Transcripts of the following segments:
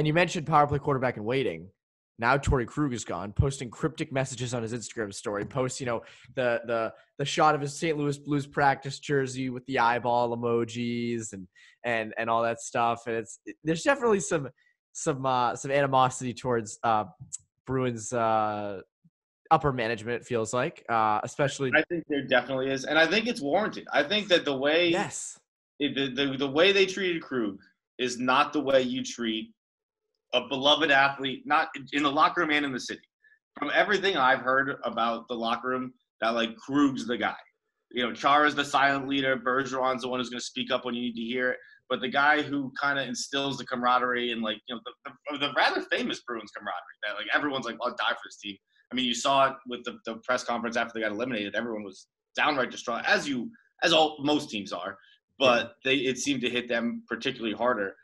And you mentioned power play quarterback in waiting. Now Torey Krug is gone, posting cryptic messages on his Instagram story. Posts, you know, the shot of his St. Louis Blues practice jersey with the eyeball emojis and all that stuff. And there's definitely some animosity towards Bruins upper management. It feels like, especially. I think there definitely is, and I think it's warranted. I think that the way the way they treated Krug is not the way you treat a beloved athlete, not in the locker room and in the city. From everything I've heard about the locker room, that like Krug's the guy. You know, Chara's the silent leader. Bergeron's the one who's going to speak up when you need to hear it. But the guy who kind of instills the camaraderie and like, you know, the rather famous Bruins camaraderie that like everyone's like, I'll die for this team. I mean, you saw it with the press conference after they got eliminated. Everyone was downright distraught, as most teams are. But it seemed to hit them particularly harder.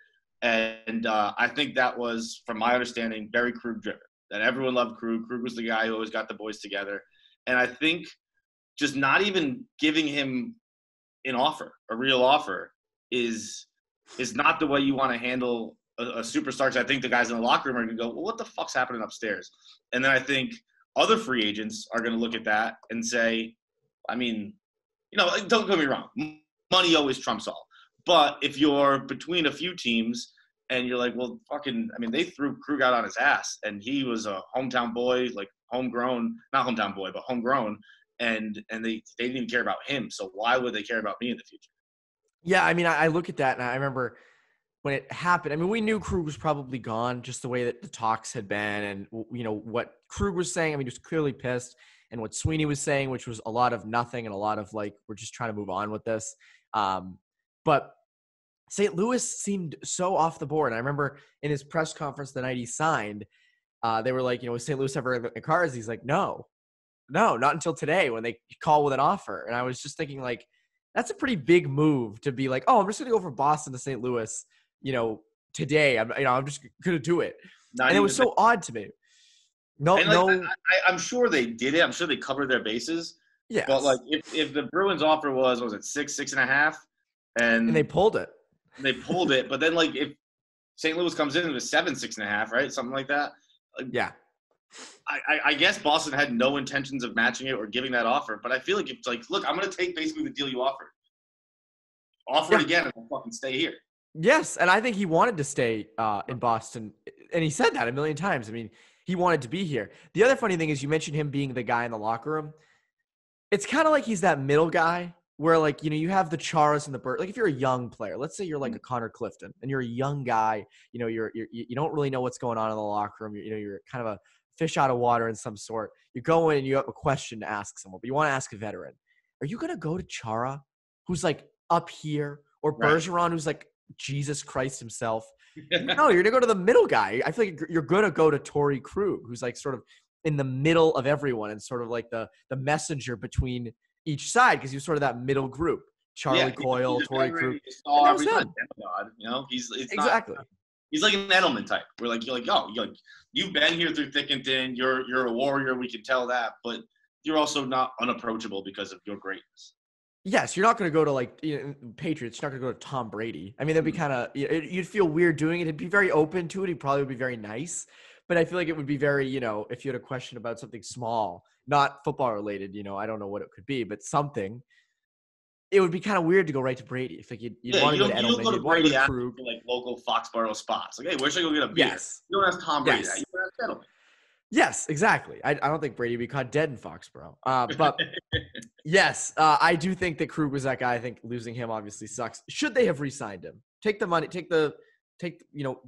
And I think that was, from my understanding, very Krug-driven, that everyone loved Krug. Krug was the guy who always got the boys together. And I think just not even giving him an offer, a real offer, is not the way you want to handle a superstar. Because I think the guys in the locker room are going to go, well, what the fuck's happening upstairs? And then I think other free agents are going to look at that and say, I mean, you know, don't get me wrong. Money always trumps all. But if you're between a few teams and you're like, well, fucking, I mean, they threw Krug out on his ass, and he was a hometown boy, like homegrown, not hometown boy, but homegrown, and they didn't even care about him. So why would they care about me in the future? Yeah, I mean, I look at that, and I remember when it happened. I mean, we knew Krug was probably gone, just the way that the talks had been and, you know, what Krug was saying. I mean, he was clearly pissed. And what Sweeney was saying, which was a lot of nothing and a lot of, like, we're just trying to move on with this. But St. Louis seemed so off the board. I remember in his press conference the night he signed, they were like, you know, was St. Louis ever in the cards? He's like, no, not until today when they call with an offer. And I was just thinking, like, that's a pretty big move to be like, oh, I'm just going to go from Boston to St. Louis, you know, today. I'm just going to do it. And it was so odd to me. I'm sure they did it. I'm sure they covered their bases. Yeah. But, like, if the Bruins offer was it 6.5? And they pulled it. But then, like, if St. Louis comes in and it was 7.5, right? Something like that. Like, yeah. I guess Boston had no intentions of matching it or giving that offer. But I feel like it's like, look, I'm going to take basically the deal you offered. Offer it again and I'll fucking stay here. Yes, and I think he wanted to stay in Boston. And he said that a million times. I mean, he wanted to be here. The other funny thing is you mentioned him being the guy in the locker room. It's kind of like he's that middle guy. Where, like, you know, you have the Charas and the Bird. Like, if you're a young player, let's say you're like a Connor Clifton and you're a young guy, you know, you don't really know what's going on in the locker room. You know, you're kind of a fish out of water in some sort. You go in and you have a question to ask someone, but you want to ask a veteran. Are you going to go to Chara, who's like up here, or Bergeron, who's like Jesus Christ himself? No, you're going to go to the middle guy. I feel like you're going to go to Torey Krug, who's like sort of in the middle of everyone and sort of like the messenger between each side, because he was sort of that middle group. Charlie Coyle, Torey Krug. You know, he's like an Edelman type. We're like, you've been here through thick and thin. You're a warrior. We can tell that, but you're also not unapproachable because of your greatness. Yes, you're not going to go to, like, you know, Patriots. You're not going to go to Tom Brady. I mean, that'd be kind of, you'd feel weird doing it. It'd be very open to it. He probably would be very nice, but I feel like it would be very, you know, if you had a question about something small, not football related, you know, I don't know what it could be, but something. It would be kind of weird to go right to Brady. If like you'd want to go to Edelman, you'd want to go to Krug. Like local Foxborough spots. Like, hey, where should I go get a beer? Yes. You don't ask Tom Brady that. You don't ask Edelman. Yes, exactly. I don't think Brady would be caught dead in Foxborough. But yes, I do think that Krug was that guy. I think losing him obviously sucks. Should they have re-signed him? Take the money.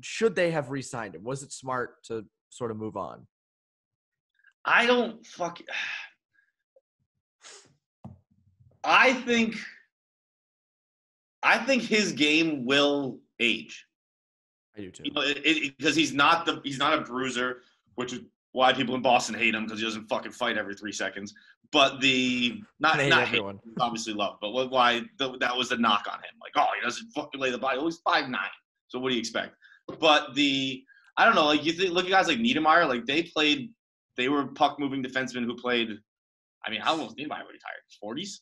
Should they have re-signed him? Was it smart to sort of move on? I think his game will age. I do too. You know, because he's not a bruiser, which is why people in Boston hate him, because he doesn't fucking fight every 3 seconds. But not everyone hate, obviously love, but why that was the knock on him, like, oh, he doesn't fucking lay the body. Oh, he's 5'9", so what do you expect? But I don't know, like, you think, look at guys like Niedermeyer, like they were puck-moving defensemen who played – I mean, how long was Niedermeyer retired? 40s?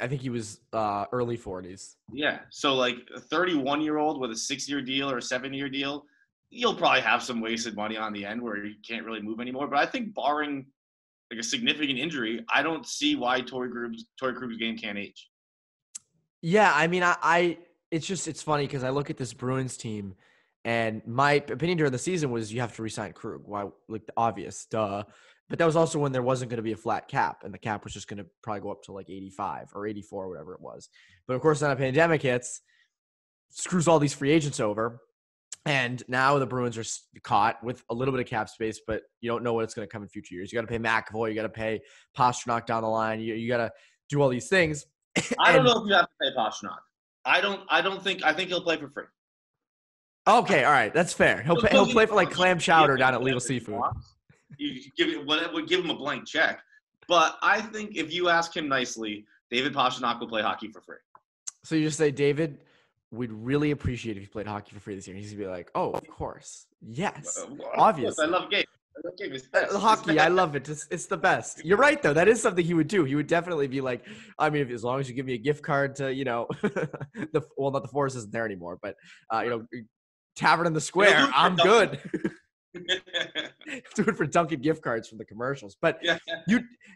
I think he was early 40s. Yeah. So, like, a 31-year-old with a 6-year deal or a 7-year deal you'll probably have some wasted money on the end where you can't really move anymore. But I think barring like a significant injury, I don't see why Torey Krug's game can't age. Yeah, I mean, I it's just, it's funny because I look at this Bruins team and my opinion during the season was you have to re-sign Krug. Why? Like, obvious, duh. But that was also when there wasn't going to be a flat cap, and the cap was just going to probably go up to like 85 or 84 or whatever it was. But of course, then a pandemic hits, screws all these free agents over, and now the Bruins are caught with a little bit of cap space, but you don't know what it's going to come in future years. You got to pay McAvoy, you got to pay Pastrnak down the line, you got to do all these things. I don't know if you have to pay Pastrnak. I think he'll play for free. Okay, all right, that's fair. He'll play for like clam chowder down at Legal Seafood. You give him a blank check. But I think if you ask him nicely, David Pastrnak will play hockey for free. So you just say, David, we'd really appreciate if you played hockey for free this year. And he's going to be like, oh, of course. Yes. Obviously. I love games. Hockey, I love it. It's the best. You're right, though. That is something he would do. He would definitely be like, I mean, as long as you give me a gift card to, you know, not the Forest isn't there anymore, but, you know, Tavern in the Square, I'm good. Do it for Dunkin' gift cards from the commercials. But yeah.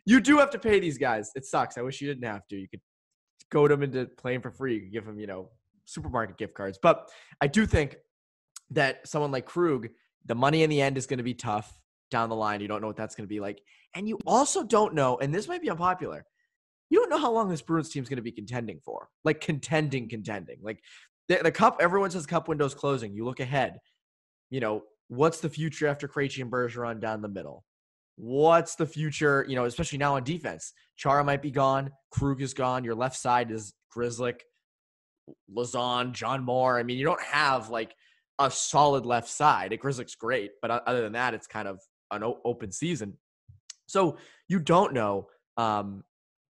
You do have to pay these guys. It sucks. I wish you didn't have to. You could goad them into playing for free. You could give them, you know, supermarket gift cards. But I do think that someone like Krug, the money in the end is going to be tough down the line. You don't know what that's going to be like. And you also don't know, and this might be unpopular, you don't know how long this Bruins team's going to be contending for. Like contending. Like the cup, everyone says cup window's closing. You look ahead, you know, what's the future after Krejci and Bergeron down the middle? What's the future, you know, especially now on defense? Chara might be gone. Krug is gone. Your left side is Grzelcyk, Lazan, John Moore. I mean, you don't have, like, a solid left side. Grzelcyk's great, but other than that, it's kind of an open season. So you don't know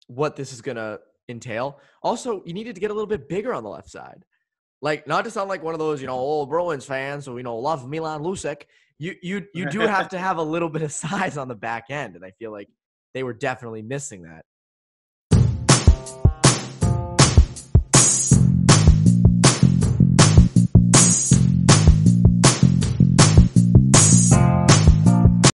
what this is going to entail. Also, you needed to get a little bit bigger on the left side. Like, not to sound like one of those, you know, old Bruins fans who, you know, love Milan Lucic. You do have to have a little bit of size on the back end, and I feel like they were definitely missing that.